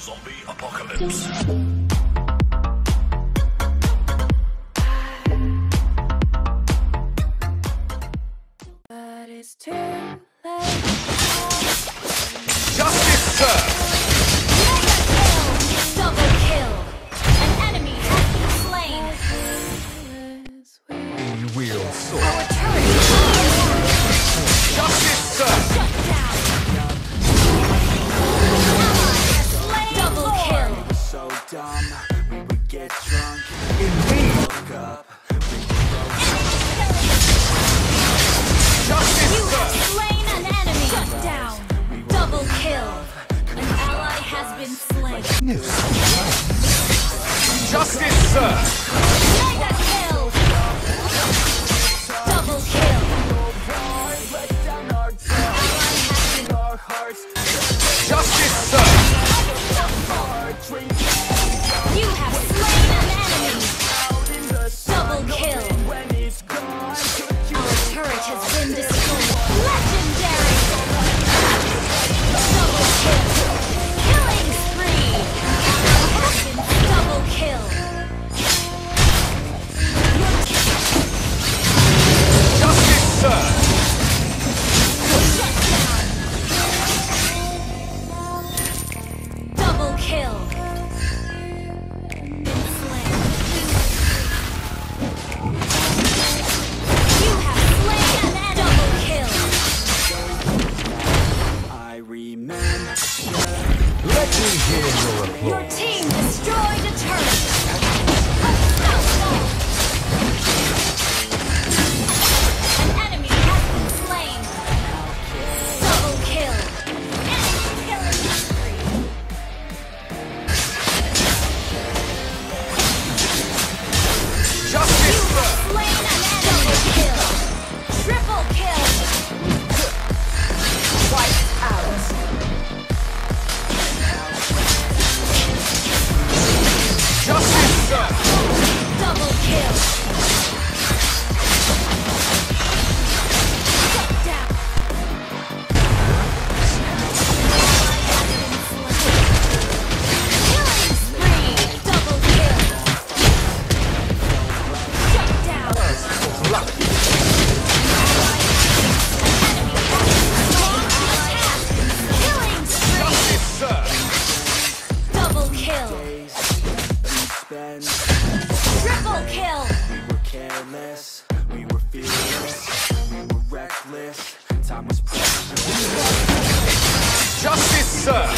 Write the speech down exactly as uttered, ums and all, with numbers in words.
Zombie apocalypse. But it's too late. Justice served. Double kill. An enemy has been slain. We will soar. Our turret is destroyed. Justice served. Shut down. Dumb, we would get drunk. Indeed. Look up, we would Justice you have slain an enemy. Shut down. Double kill. An ally has been slain. Justice, sir. Mega kill. Double kill. Ally has been. Justice, sir. You have slain an enemy! Double kill! Our turret has been destroyed! Legendary! Double kill! Killing spree! Double kill! Justice served! Shut down! Double kill! Your team destroyed a turret! An enemy has been slain! Double kill! Enemy killing spree! Justice! You have slain an enemy! Double kill! Triple kill! Wipe out! Justice! Double kill! Shut down! Killing spree! Double kill! Shut down! Killing spree! Justice! Double kill! Triple kill! We were careless, we were fearless, we were reckless, time was precious. Justice, sir!